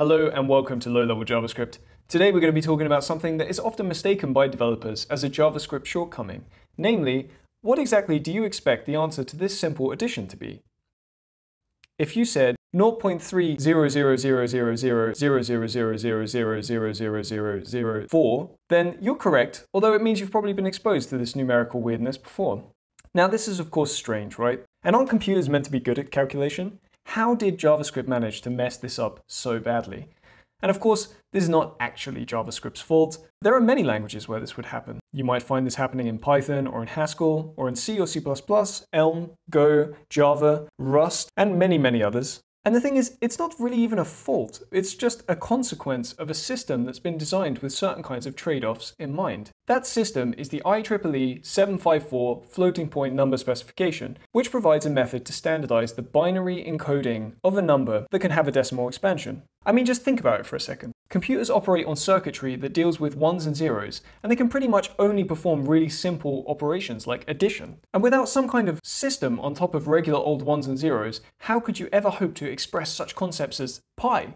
Hello and welcome to Low Level JavaScript. Today we're going to be talking about something that is often mistaken by developers as a JavaScript shortcoming. Namely, what exactly do you expect the answer to this simple addition to be? If you said 0.300000000000000000004, then you're correct, although it means you've probably been exposed to this numerical weirdness before. Now this is of course strange, right? And aren't computers meant to be good at calculation? How did JavaScript manage to mess this up so badly? And of course, this is not actually JavaScript's fault. There are many languages where this would happen. You might find this happening in Python or in Haskell, or in C or C++, Elm, Go, Java, Rust, and many, many others. And the thing is, it's not really even a fault. It's just a consequence of a system that's been designed with certain kinds of trade-offs in mind. That system is the IEEE 754 floating point number specification, which provides a method to standardize the binary encoding of a number that can have a decimal expansion. I mean, just think about it for a second. Computers operate on circuitry that deals with ones and zeros, and they can pretty much only perform really simple operations like addition. And without some kind of system on top of regular old ones and zeros, how could you ever hope to express such concepts as pi?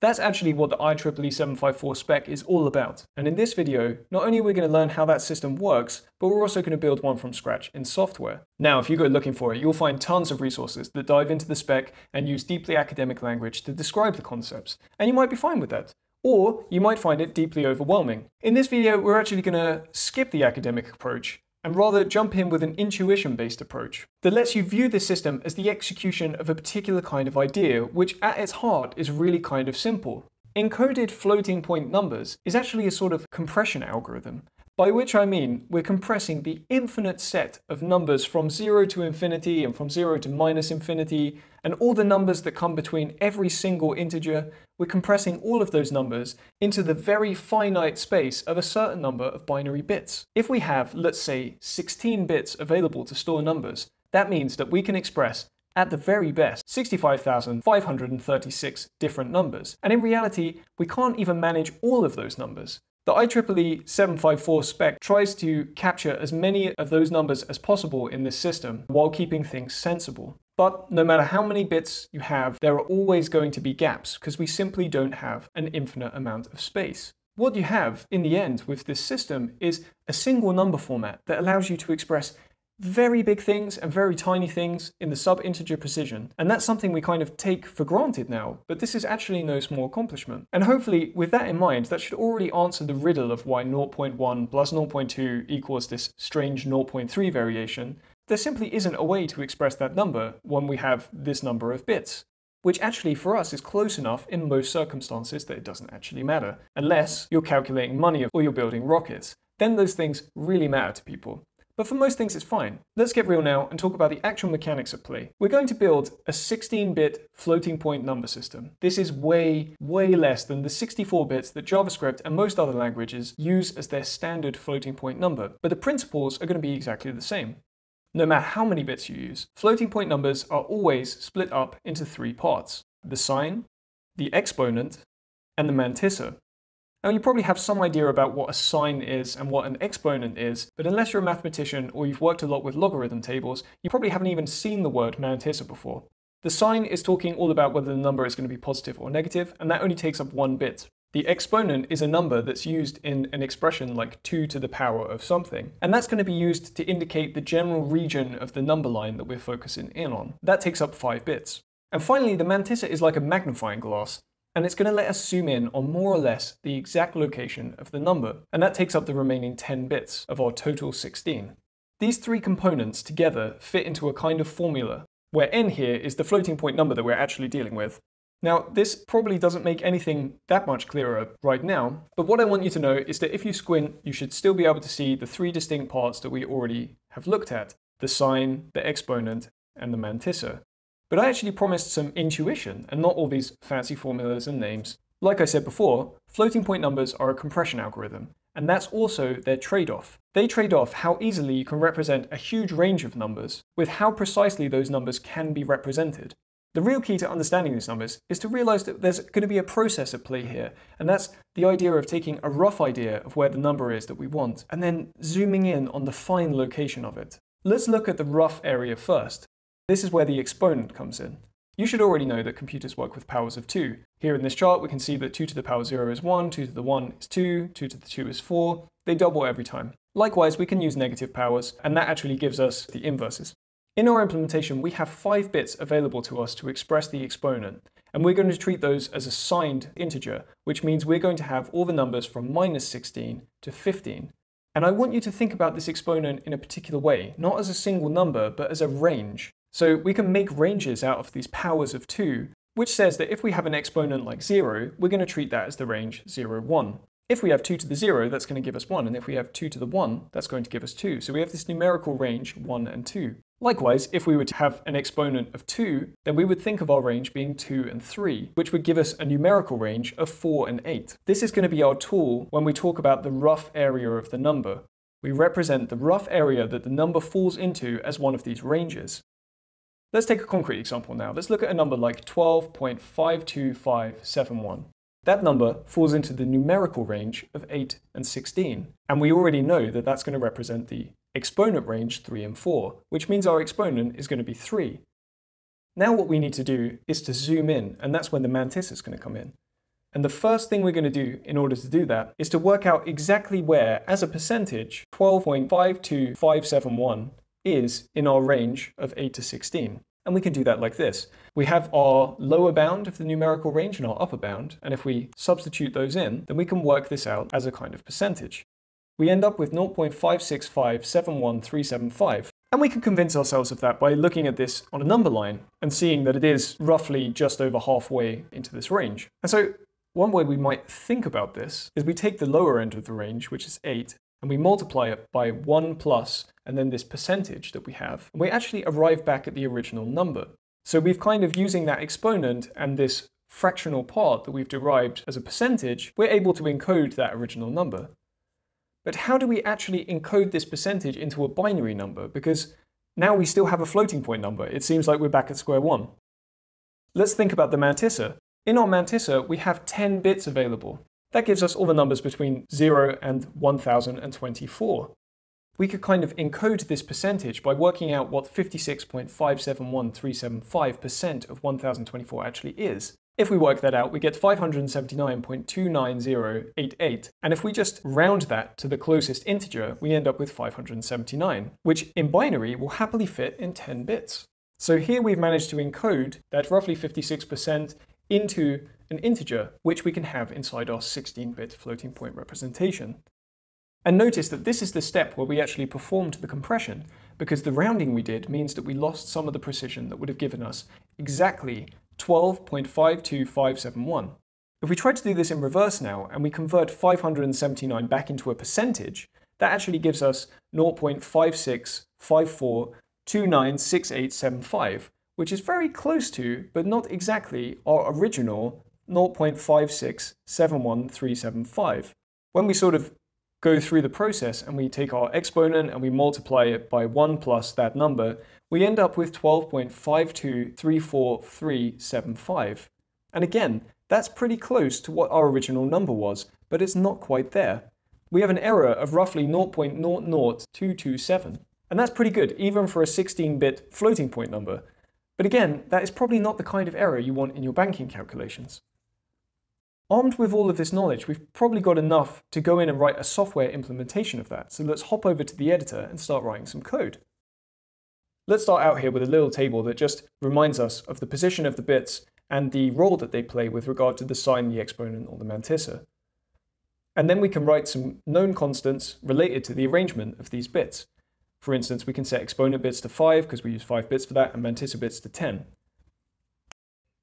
That's actually what the IEEE 754 spec is all about. And in this video, not only are we going to learn how that system works, but we're also going to build one from scratch in software. Now, if you go looking for it, you'll find tons of resources that dive into the spec and use deeply academic language to describe the concepts. And you might be fine with that. Or you might find it deeply overwhelming. In this video, we're actually going to skip the academic approach and rather jump in with an intuition-based approach that lets you view this system as the execution of a particular kind of idea, which at its heart is really kind of simple. Encoded floating point numbers is actually a sort of compression algorithm, by which I mean we're compressing the infinite set of numbers from 0 to infinity and from 0 to minus infinity, and all the numbers that come between every single integer. We're compressing all of those numbers into the very finite space of a certain number of binary bits. If we have, let's say, 16 bits available to store numbers, that means that we can express, at the very best, 65,536 different numbers. And in reality, we can't even manage all of those numbers. The IEEE 754 spec tries to capture as many of those numbers as possible in this system while keeping things sensible. But no matter how many bits you have, there are always going to be gaps because we simply don't have an infinite amount of space. What you have in the end with this system is a single number format that allows you to express very big things and very tiny things in the sub-integer precision. And that's something we kind of take for granted now, but this is actually no small accomplishment. And hopefully, with that in mind, that should already answer the riddle of why 0.1 plus 0.2 equals this strange 0.3 variation. There simply isn't a way to express that number when we have this number of bits, which actually for us is close enough in most circumstances that it doesn't actually matter, unless you're calculating money or you're building rockets. Then those things really matter to people. But for most things, it's fine. Let's get real now and talk about the actual mechanics at play. We're going to build a 16-bit floating point number system. This is way, way less than the 64 bits that JavaScript and most other languages use as their standard floating point number. But the principles are going to be exactly the same. No matter how many bits you use, floating point numbers are always split up into three parts: the sign, the exponent, and the mantissa. Now, you probably have some idea about what a sign is and what an exponent is, but unless you're a mathematician or you've worked a lot with logarithm tables, you probably haven't even seen the word mantissa before. The sign is talking all about whether the number is going to be positive or negative, and that only takes up one bit. The exponent is a number that's used in an expression like 2 to the power of something, and that's going to be used to indicate the general region of the number line that we're focusing in on. That takes up 5 bits. And finally, the mantissa is like a magnifying glass, and it's going to let us zoom in on more or less the exact location of the number, and that takes up the remaining 10 bits of our total 16. These three components together fit into a kind of formula, where n here is the floating point number that we're actually dealing with. Now, this probably doesn't make anything that much clearer right now, but what I want you to know is that if you squint, you should still be able to see the three distinct parts that we already have looked at: the sign, the exponent, and the mantissa. But I actually promised some intuition and not all these fancy formulas and names. Like I said before, floating point numbers are a compression algorithm, and that's also their trade-off. They trade off how easily you can represent a huge range of numbers with how precisely those numbers can be represented. The real key to understanding these numbers is to realize that there's going to be a process at play here, and that's the idea of taking a rough idea of where the number is that we want, and then zooming in on the fine location of it. Let's look at the rough area first. This is where the exponent comes in. You should already know that computers work with powers of 2. Here in this chart, we can see that 2 to the power 0 is 1, 2 to the 1 is 2, 2 to the 2 is 4. They double every time. Likewise, we can use negative powers, and that actually gives us the inverses. In our implementation, we have 5 bits available to us to express the exponent, and we're going to treat those as a signed integer, which means we're going to have all the numbers from -16 to 15. And I want you to think about this exponent in a particular way, not as a single number, but as a range. So we can make ranges out of these powers of 2, which says that if we have an exponent like 0, we're going to treat that as the range 0, 1. If we have 2 to the 0, that's going to give us 1, and if we have 2 to the 1, that's going to give us 2. So we have this numerical range 1 and 2. Likewise, if we were to have an exponent of 2, then we would think of our range being 2 and 3, which would give us a numerical range of 4 and 8. This is going to be our tool when we talk about the rough area of the number. We represent the rough area that the number falls into as one of these ranges. Let's take a concrete example now. Let's look at a number like 12.52571. That number falls into the numerical range of 8 and 16, and we already know that that's going to represent the exponent range 3 and 4, which means our exponent is going to be 3. Now what we need to do is to zoom in, and that's when the mantis is going to come in. And the first thing we're going to do in order to do that is to work out exactly where, as a percentage, 12.52571 is in our range of 8 to 16. And we can do that like this. We have our lower bound of the numerical range and our upper bound, and if we substitute those in, then we can work this out as a kind of percentage. We end up with 0.56571375375, and we can convince ourselves of that by looking at this on a number line and seeing that it is roughly just over halfway into this range. And so one way we might think about this is we take the lower end of the range, which is 8, and we multiply it by 1 plus, and then this percentage that we have, and we actually arrive back at the original number. So we've kind of, using that exponent and this fractional part that we've derived as a percentage, we're able to encode that original number. But how do we actually encode this percentage into a binary number? Because now we still have a floating point number. It seems like we're back at square one. Let's think about the mantissa. In our mantissa, we have 10 bits available. That gives us all the numbers between 0 and 1024. We could kind of encode this percentage by working out what 56.571375% of 1024 actually is. If we work that out, we get 579.29088, and if we just round that to the closest integer, we end up with 579, which in binary will happily fit in 10 bits. So here we've managed to encode that roughly 56% into an integer, which we can have inside our 16-bit floating point representation. And notice that this is the step where we actually performed the compression, because the rounding we did means that we lost some of the precision that would have given us exactly 12.52571. If we try to do this in reverse now, and we convert 579 back into a percentage, that actually gives us 0.5654296875, which is very close to, but not exactly, our original 0.5671375. When we sort of go through the process and we take our exponent and we multiply it by 1 plus that number, we end up with 12.5234375. And again, that's pretty close to what our original number was, but it's not quite there. We have an error of roughly 0.00227, and that's pretty good, even for a 16-bit floating point number. But again, that is probably not the kind of error you want in your banking calculations. Armed with all of this knowledge, we've probably got enough to go in and write a software implementation of that. So let's hop over to the editor and start writing some code. Let's start out here with a little table that just reminds us of the position of the bits and the role that they play with regard to the sign, the exponent, or the mantissa. And then we can write some known constants related to the arrangement of these bits. For instance, we can set exponent bits to 5 because we use 5 bits for that, and mantissa bits to 10.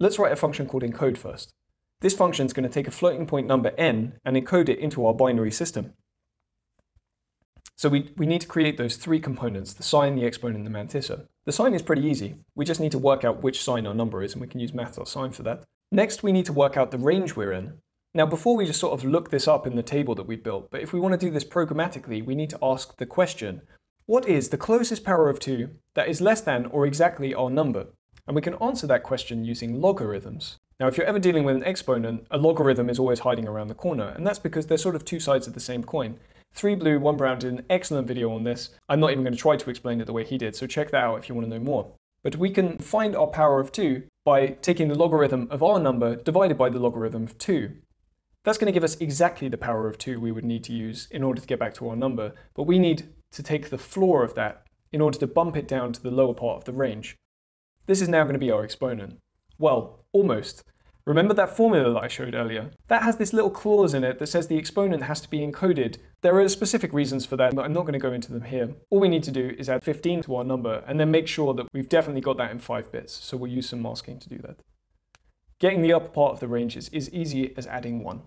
Let's write a function called encode first. This function is going to take a floating point number n and encode it into our binary system. So we need to create those 3 components, the sign, the exponent, and the mantissa. The sign is pretty easy. We just need to work out which sign our number is, and we can use math.sign for that. Next, we need to work out the range we're in. Now, before we just sort of look this up in the table that we built, but if we want to do this programmatically, we need to ask the question, what is the closest power of 2 that is less than or exactly our number? And we can answer that question using logarithms. Now, if you're ever dealing with an exponent, a logarithm is always hiding around the corner, and that's because they're sort of 2 sides of the same coin. 3Blue1Brown did an excellent video on this. I'm not even going to try to explain it the way he did, so check that out if you want to know more. But we can find our power of 2 by taking the logarithm of our number divided by the logarithm of 2. That's going to give us exactly the power of 2 we would need to use in order to get back to our number, but we need to take the floor of that in order to bump it down to the lower part of the range. This is now going to be our exponent. Well, almost. Remember that formula that I showed earlier? That has this little clause in it that says the exponent has to be encoded. There are specific reasons for that, but I'm not going to go into them here. All we need to do is add 15 to our number and then make sure that we've definitely got that in 5 bits, so we'll use some masking to do that. Getting the upper part of the range is as easy as adding 1.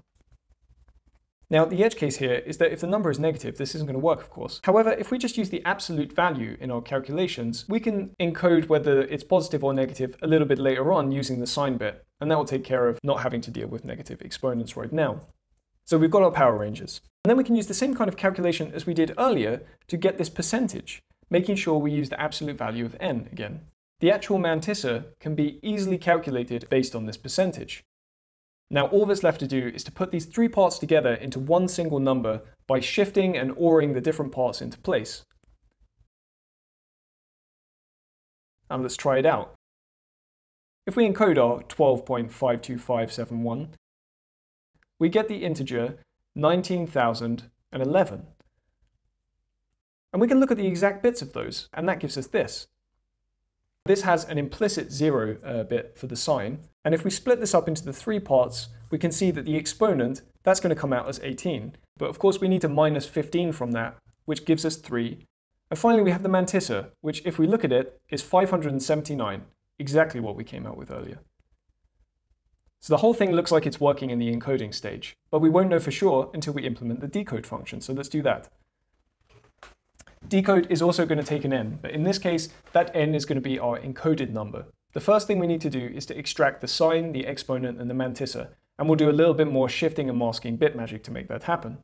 Now, the edge case here is that if the number is negative, this isn't going to work, of course. However, if we just use the absolute value in our calculations, we can encode whether it's positive or negative a little bit later on using the sign bit, and that will take care of not having to deal with negative exponents right now. So we've got our power ranges. And then we can use the same kind of calculation as we did earlier to get this percentage, making sure we use the absolute value of n again. The actual mantissa can be easily calculated based on this percentage. Now all that's left to do is to put these three parts together into one single number by shifting and ORing the different parts into place. And let's try it out. If we encode our 12.52571, we get the integer 19,011. And we can look at the exact bits of those, and that gives us this. This has an implicit 0 bit for the sign, and if we split this up into the three parts, we can see that the exponent, that's going to come out as 18, but of course we need to minus 15 from that, which gives us 3. And finally we have the mantissa, which if we look at it, is 579, exactly what we came out with earlier. So the whole thing looks like it's working in the encoding stage, but we won't know for sure until we implement the decode function, so let's do that. Decode is also going to take an n, but in this case, that n is going to be our encoded number. The first thing we need to do is to extract the sign, the exponent, and the mantissa, and we'll do a little bit more shifting and masking bit magic to make that happen.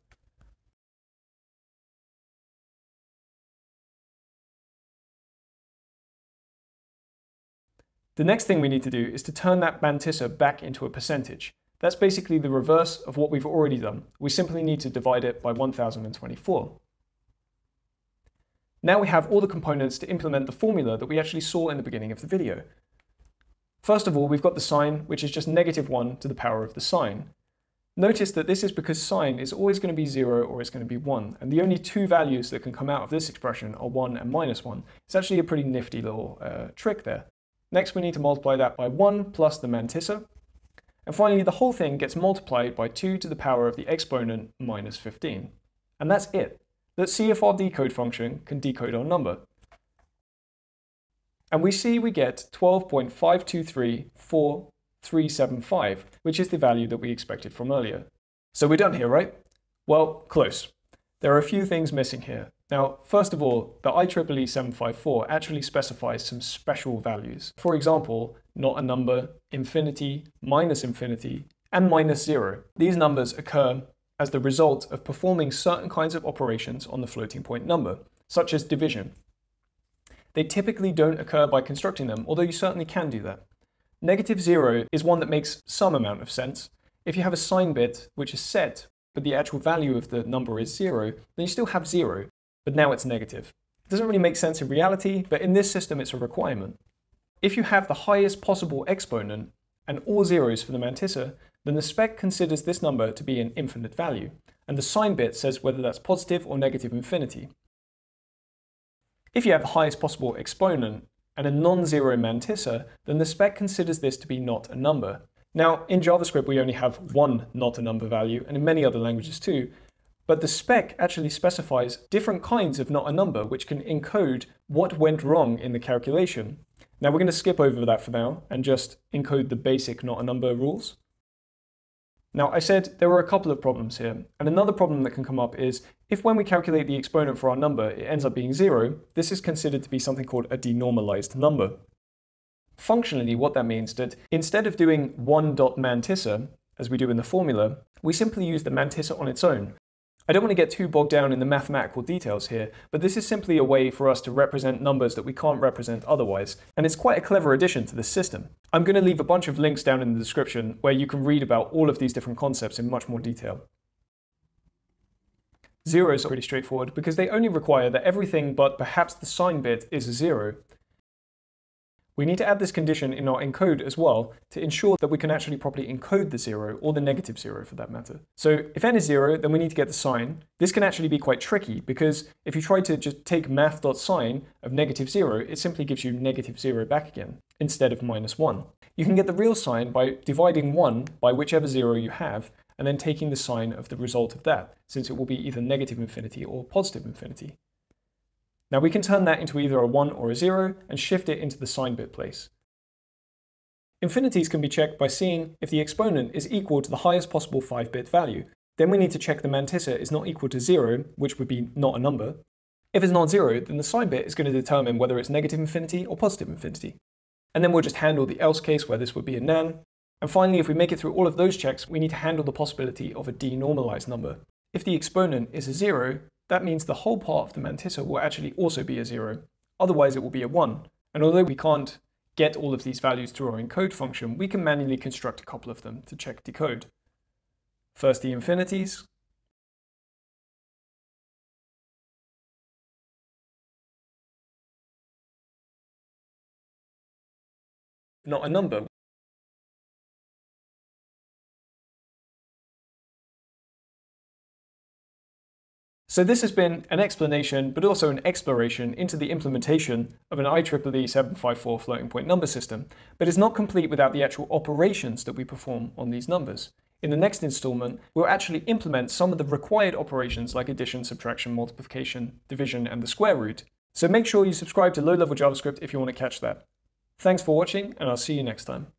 The next thing we need to do is to turn that mantissa back into a percentage. That's basically the reverse of what we've already done. We simply need to divide it by 1024. Now we have all the components to implement the formula that we actually saw in the beginning of the video. First of all, we've got the sign, which is just -1 to the power of the sign. Notice that this is because sign is always going to be 0 or it's going to be 1, and the only two values that can come out of this expression are 1 and -1. It's actually a pretty nifty little trick there. Next, we need to multiply that by 1 plus the mantissa. And finally, the whole thing gets multiplied by 2 to the power of the exponent minus 15. And that's it. Let's see if our decode function can decode our number. And we see we get 12.5234375, which is the value that we expected from earlier. So we're done here, right? Well, close. There are a few things missing here. Now, first of all, the IEEE 754 actually specifies some special values. For example, not a number, infinity, and -0. These numbers occur as the result of performing certain kinds of operations on the floating point number, such as division. They typically don't occur by constructing them, although you certainly can do that. -0 is one that makes some amount of sense. If you have a sign bit which is set, but the actual value of the number is 0, then you still have 0, but now it's negative. It doesn't really make sense in reality, but in this system it's a requirement. If you have the highest possible exponent, and all zeros for the mantissa, then the spec considers this number to be an infinite value, and the sign bit says whether that's positive or negative infinity. If you have the highest possible exponent and a non-zero mantissa, then the spec considers this to be not a number. Now, in JavaScript we only have one not a number value, and in many other languages too, but the spec actually specifies different kinds of not a number which can encode what went wrong in the calculation. Now we're going to skip over that for now and just encode the basic not a number rules. Now I said there were a couple of problems here, and another problem that can come up is if when we calculate the exponent for our number it ends up being 0, this is considered to be something called a denormalized number. Functionally what that means is that instead of doing 1.mantissa, as we do in the formula, we simply use the mantissa on its own. I don't want to get too bogged down in the mathematical details here, but this is simply a way for us to represent numbers that we can't represent otherwise, and it's quite a clever addition to this system. I'm going to leave a bunch of links down in the description where you can read about all of these different concepts in much more detail. Zeros are pretty straightforward because they only require that everything but perhaps the sign bit is a 0. We need to add this condition in our encode as well to ensure that we can actually properly encode the 0 or the negative 0 for that matter. So if n is 0, then we need to get the sign. This can actually be quite tricky because if you try to just take math.sign of negative 0, it simply gives you negative 0 back again instead of minus 1. You can get the real sign by dividing 1 by whichever 0 you have and then taking the sign of the result of that, since it will be either negative infinity or positive infinity. Now we can turn that into either a 1 or a 0 and shift it into the sign bit place. Infinities can be checked by seeing if the exponent is equal to the highest possible 5-bit value. Then we need to check the mantissa is not equal to 0, which would be not a number. If it's not 0, then the sign bit is going to determine whether it's negative infinity or positive infinity. And then we'll just handle the else case where this would be a nan. And finally, if we make it through all of those checks, we need to handle the possibility of a denormalized number. If the exponent is a 0, that means the whole part of the mantissa will actually also be a 0, otherwise it will be a 1. And although we can't get all of these values through our encode function, we can manually construct a couple of them to check decode. First, the infinities. Not a number. So this has been an explanation, but also an exploration into the implementation of an IEEE 754 floating point number system, but it's not complete without the actual operations that we perform on these numbers. In the next installment, we'll actually implement some of the required operations like addition, subtraction, multiplication, division, and the square root. So make sure you subscribe to Low Level JavaScript if you want to catch that. Thanks for watching, and I'll see you next time.